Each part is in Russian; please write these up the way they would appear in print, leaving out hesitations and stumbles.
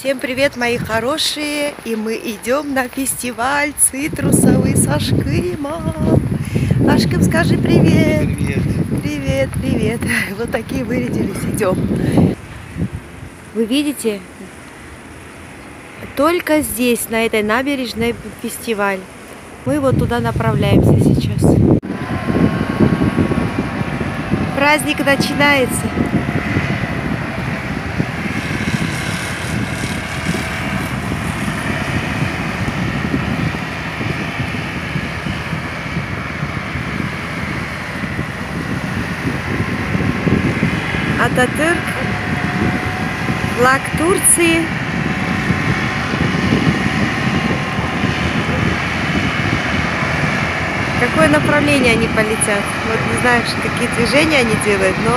Всем привет, мои хорошие! И мы идем на фестиваль цитрусовый с Ашкимом. Ашким, скажи привет! Привет! Привет, привет! Вот такие вырядились, идем. Вы видите, только здесь, на этой набережной, фестиваль. Мы вот туда направляемся сейчас. Праздник начинается. Ататюрк, флаг Турции. Какое направление они полетят? Вот не знаю, какие движения они делают, но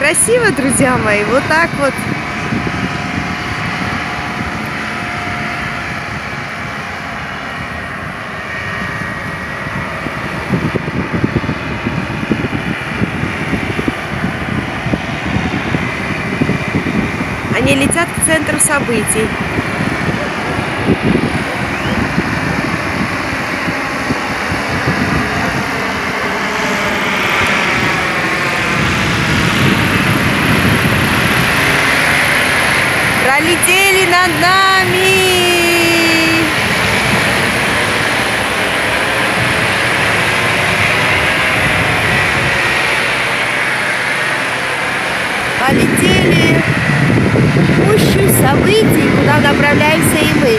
красиво, друзья мои, вот так вот. Они летят к центру событий. Пролетели над нами! Полетели! Пущу событий, куда направляемся и мы.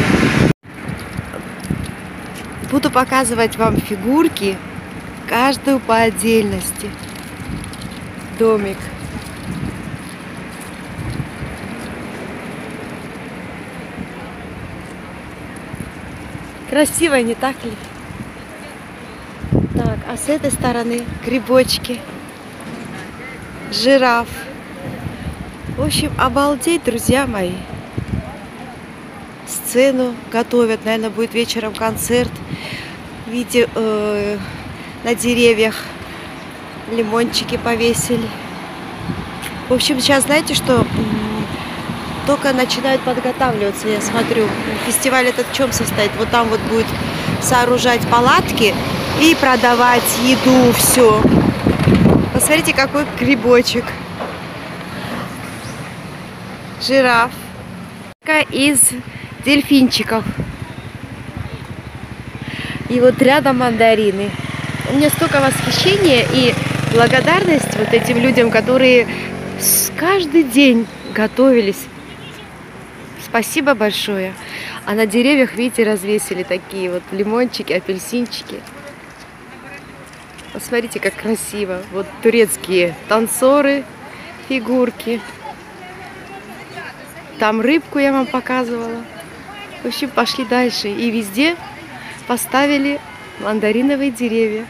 Буду показывать вам фигурки, каждую по отдельности. Домик. Красиво, не так ли? Так, а с этой стороны грибочки, жираф. В общем, обалдеть, друзья мои. Сцену готовят, наверное, будет вечером концерт. Видите, на деревьях лимончики повесили. В общем, сейчас, знаете, что только начинают подготавливаться, я смотрю. Фестиваль этот в чем состоит? Вот там вот будет сооружать палатки и продавать еду, все. Посмотрите, какой грибочек. Жираф из дельфинчиков. И вот рядом мандарины. У меня столько восхищения и благодарность вот этим людям, которые каждый день готовились. Спасибо большое. А на деревьях, видите, развесили такие вот лимончики, апельсинчики. Посмотрите, как красиво. Вот турецкие танцоры, фигурки. Там рыбку я вам показывала. В общем, пошли дальше. И везде поставили мандариновые деревья.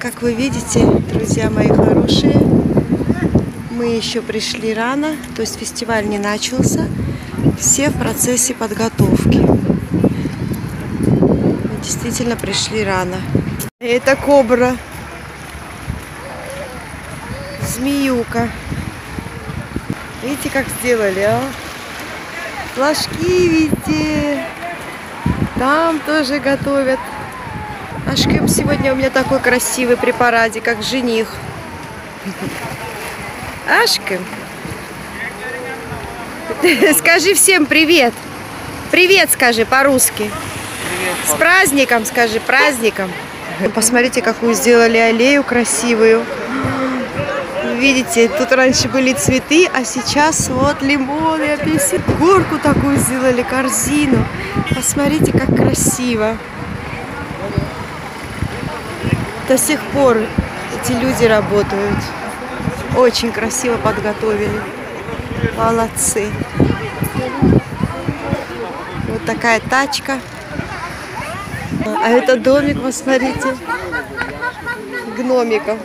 Как вы видите, друзья мои хорошие, мы еще пришли рано, то есть фестиваль не начался. Все в процессе подготовки. Мы действительно пришли рано. Это кобра. Змеюка. Видите, как сделали, а? Флажки везде. Там тоже готовят. Ашким сегодня у меня такой красивый при параде, как жених. Ашким, скажи всем привет. Привет, скажи по-русски. С праздником, скажи, праздником. Посмотрите, какую сделали аллею красивую. Видите, тут раньше были цветы, а сейчас вот лимоны, апельсин. Горку такую сделали, корзину. Посмотрите, как красиво. До сих пор эти люди работают. Очень красиво подготовили. Молодцы. Вот такая тачка. А это домик, вот смотрите, гномиков.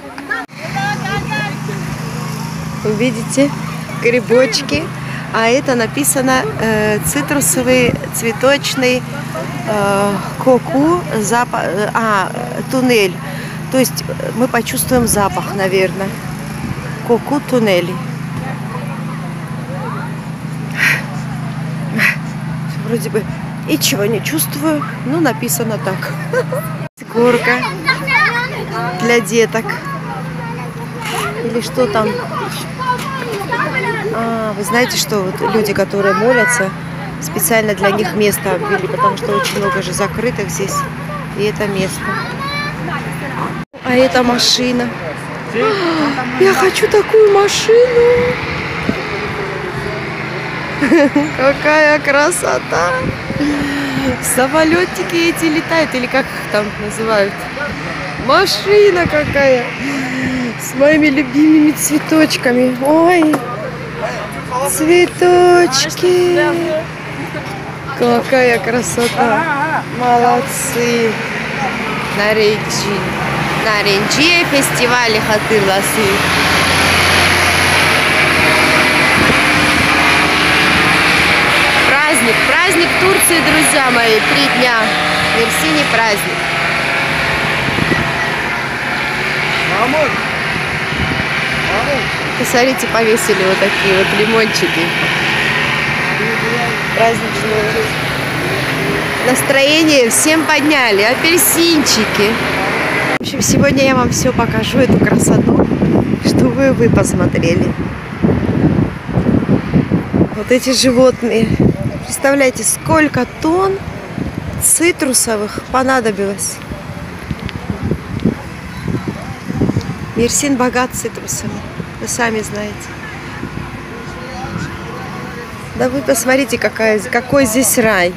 Видите, грибочки, а это написано цитрусовый цветочный коку запах, туннель. То есть мы почувствуем запах, наверное. Коку туннели. вроде бы ничего не чувствую, но написано так. Горка для деток. Или что там? А, вы знаете, что вот люди, которые молятся, специально для них место обвели, потому что очень много же закрытых здесь. И это место. А это машина. Я хочу такую машину. Какая красота! Самолетики эти летают, или как их там называют? Машина какая! С моими любимыми цветочками. Ой! Цветочки! Какая красота! Молодцы! Наренчи! Narenciye festivali hatırlasın. Праздник, праздник Турции, друзья мои, 3 дня. В Мерсине праздник. Посмотрите, повесили вот такие вот лимончики. Праздничные. Настроение всем подняли. Апельсинчики. В общем, сегодня я вам все покажу, эту красоту, чтобы вы посмотрели. Вот эти животные. Представляете, сколько тонн цитрусовых понадобилось. Мерсин богат цитрусами, вы сами знаете. Да вы посмотрите, какой здесь рай.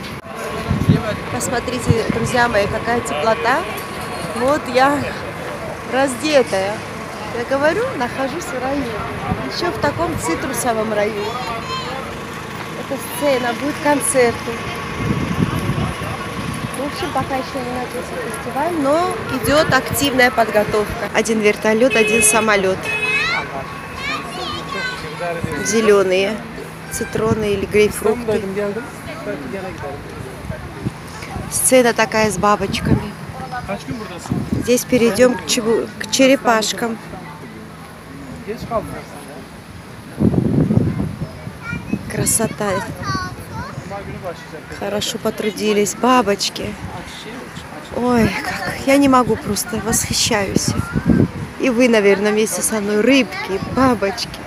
Посмотрите, друзья мои, какая теплота. Вот я раздетая. Я говорю, нахожусь в раю. Еще в таком цитрусовом раю. Это сцена, будет концерт. В общем, пока еще не начался фестиваль, но идет активная подготовка. 1 вертолет, 1 самолет. Зеленые, цитроны или грейпфрукты. Сцена такая с бабочками. Здесь перейдем к черепашкам. Красота. Хорошо потрудились бабочки. Ой, как я не могу, просто восхищаюсь. И вы, наверное, вместе со мной. Рыбки, бабочки,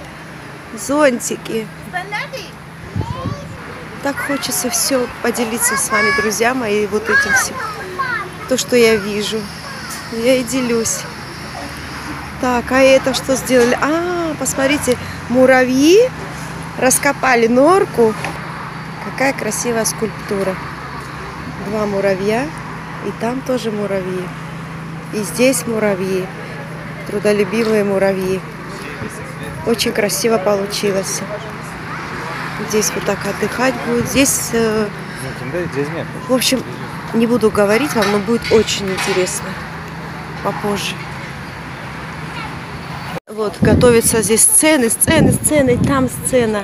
зонтики. Так хочется все поделиться с вами, друзья мои, вот этим всем. То, что я вижу, я и делюсь. Так, а это что сделали? А, посмотрите, муравьи раскопали норку. Какая красивая скульптура. 2 муравья, и там тоже муравьи. И здесь муравьи, трудолюбивые муравьи. Очень красиво получилось. Здесь вот так отдыхать будет. Здесь, в общем, не буду говорить вам, но будет очень интересно попозже. Вот, готовятся здесь сцены, сцены, сцены, там сцена.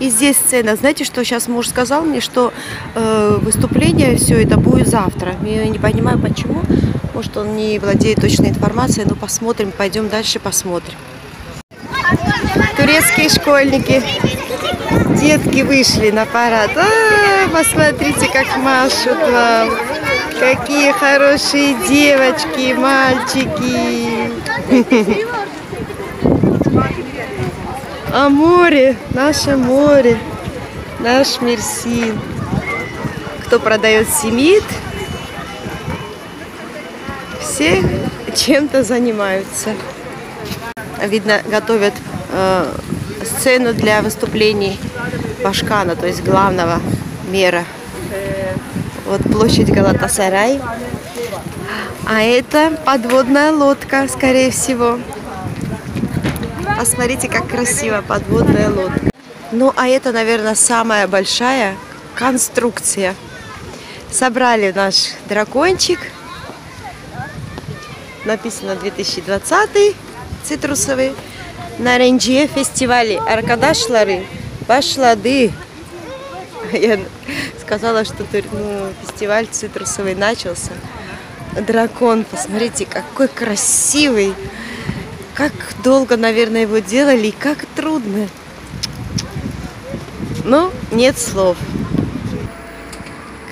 И здесь сцена. Знаете, что сейчас муж сказал мне, что выступление все это будет завтра. Я не понимаю, почему. Может, он не владеет точной информацией, но посмотрим, пойдем дальше, посмотрим. Турецкие школьники. Детки вышли на парад. А, посмотрите, как машут вам. Какие хорошие девочки, мальчики. А море, наше море, наш Мерсин. Кто продает симит, все чем-то занимаются. Видно, готовят сцену для выступлений Башкана, то есть главного мера. Вот площадь Галатасарай. А это подводная лодка, скорее всего. Посмотрите, как красиво подводная лодка. Ну, а это, наверное, самая большая конструкция. Собрали наш дракончик. Написано 2020, цитрусовый. Narenciye festivali. Arkadaşları başladı. Я сказала, что фестиваль цитрусовый начался. Дракон, посмотрите, какой красивый. Как долго, наверное, его делали и как трудно. Ну, нет слов.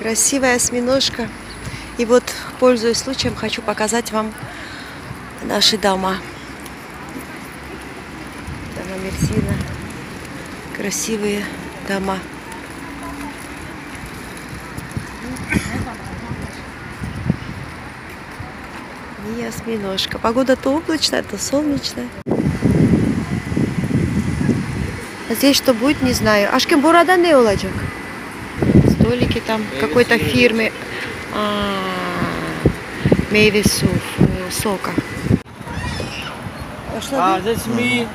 Красивая осьминожка. И вот, пользуясь случаем, хочу показать вам наши дома. Дома Мерсина. Красивые дома. И осьминожка. Погода то облачная, то солнечная. А здесь что будет, не знаю. Ашким бурада не улачак. Столики там какой-то фирмы. Мейвесу, сока. А здесь ми.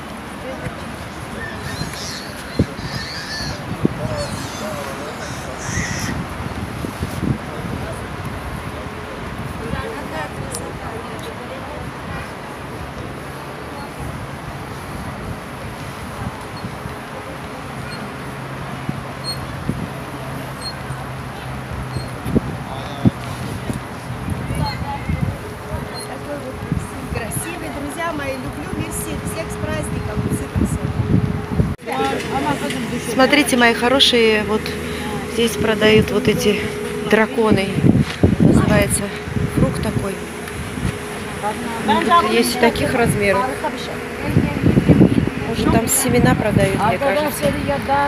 Смотрите, мои хорошие, вот здесь продают вот эти драконы, называется фрукт такой. Тут есть таких размеров. Может, там семена продают, мне кажется.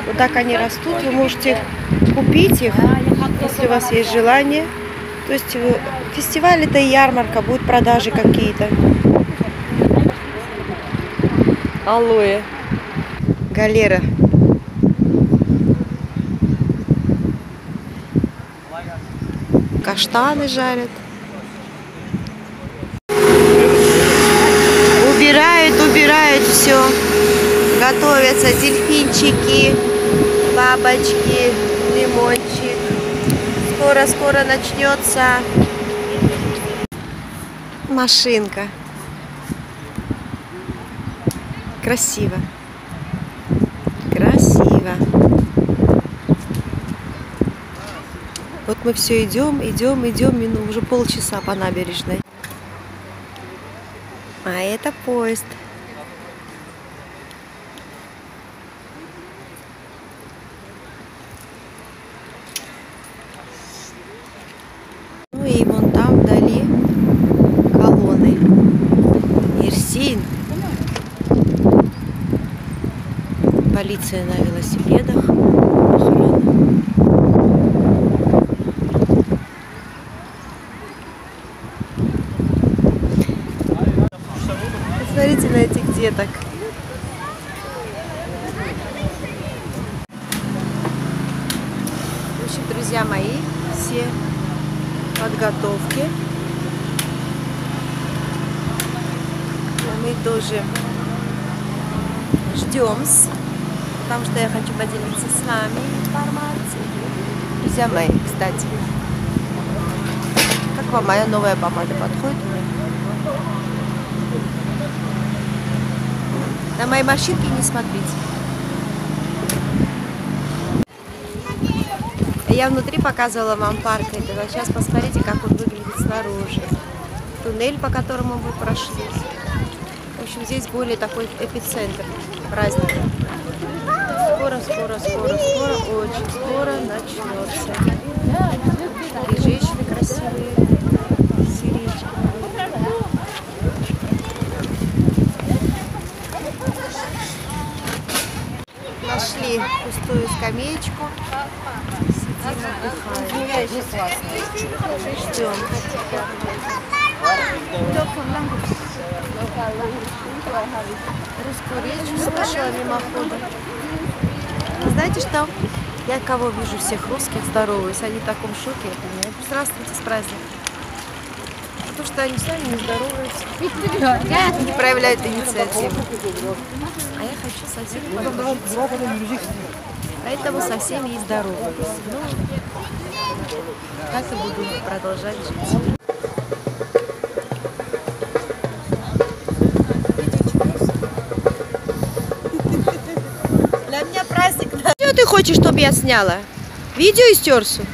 Вот так они растут, вы можете купить их, если у вас есть желание. То есть фестиваль — это и ярмарка, будут продажи какие-то. Алоэ. Галера. Каштаны жарят. Убирают все. Готовятся дельфинчики, бабочки, лимончик. Скоро-скоро начнется машинка. Красиво. Вот мы все идем, уже полчаса по набережной. А это поезд. Ну и вон там вдали колонны. Мерсин. Полиция на велосипедах. Смотрите на этих деток. В общем, друзья мои, все подготовки. Мы тоже ждем, потому что я хочу поделиться с вами информацией. Друзья мои, кстати, как вам моя новая помада, подходит? На мои машинки не смотрите. Я внутри показывала вам парк этого. Сейчас посмотрите, как он выглядит снаружи. Туннель, по которому мы прошли. В общем, здесь более такой эпицентр праздника. Скоро, очень скоро начнется. И женщины красивые. Нашли пустую скамеечку. Сидим, отдыхаем. Ждем. Русскую речь слышала мимоходом. Знаете что? Я кого вижу всех русских, здороваюсь. Они в таком шоке. Здравствуйте, с праздником. Потому что они сами не здороваются. Не проявляют инициативу. А я хочу со всеми подружиться. Поэтому со всеми и здороваюсь. Ну, так и буду продолжать жить. Для меня праздник. Что ты хочешь, чтобы я сняла? Видео и стерсу.